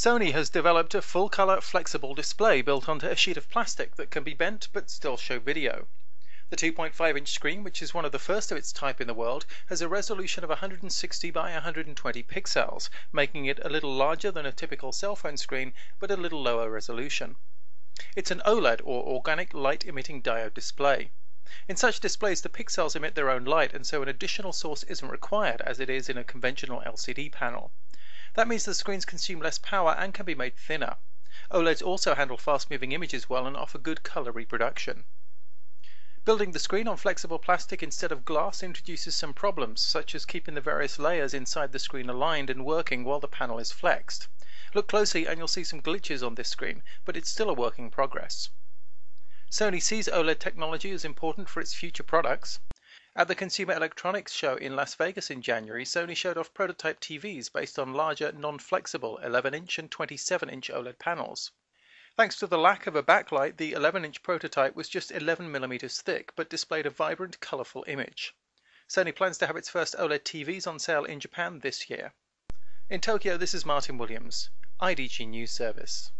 Sony has developed a full-color flexible display built onto a sheet of plastic that can be bent but still show video. The 2.5-inch screen, which is one of the first of its type in the world, has a resolution of 160 by 120 pixels, making it a little larger than a typical cell phone screen, but a little lower resolution. It's an OLED, or organic light-emitting diode display. In such displays, the pixels emit their own light, and so an additional source isn't required, as it is in a conventional LCD panel. That means the screens consume less power and can be made thinner. OLEDs also handle fast-moving images well and offer good color reproduction. Building the screen on flexible plastic instead of glass introduces some problems, such as keeping the various layers inside the screen aligned and working while the panel is flexed. Look closely and you'll see some glitches on this screen, but it's still a work in progress. Sony sees OLED technology as important for its future products. At the Consumer Electronics Show in Las Vegas in January, Sony showed off prototype TVs based on larger, non-flexible 11-inch and 27-inch OLED panels. Thanks to the lack of a backlight, the 11-inch prototype was just 11mm thick, but displayed a vibrant, colorful image. Sony plans to have its first OLED TVs on sale in Japan this year. In Tokyo, this is Martin Williams, IDG News Service.